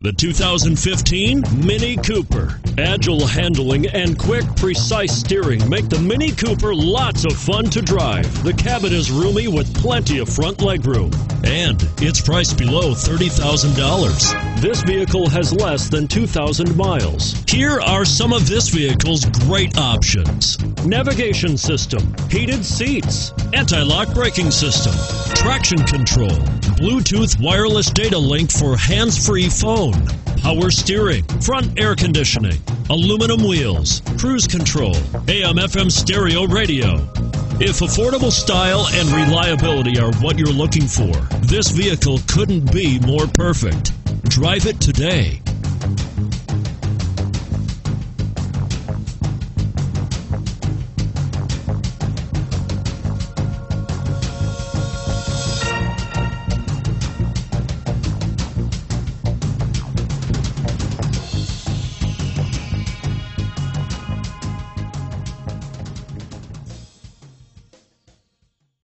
The 2015 Mini Cooper. Agile handling and quick, precise steering make the Mini Cooper lots of fun to drive. The cabin is roomy with plenty of front legroom, and it's priced below $30,000. This vehicle has less than 2,000 miles. Here are some of this vehicle's great options: navigation system, heated seats, anti-lock braking system, traction control, Bluetooth wireless data link for hands-free phone, power steering, front air conditioning, aluminum wheels, cruise control, AM/FM stereo radio. If affordable style and reliability are what you're looking for, this vehicle couldn't be more perfect. Drive it today.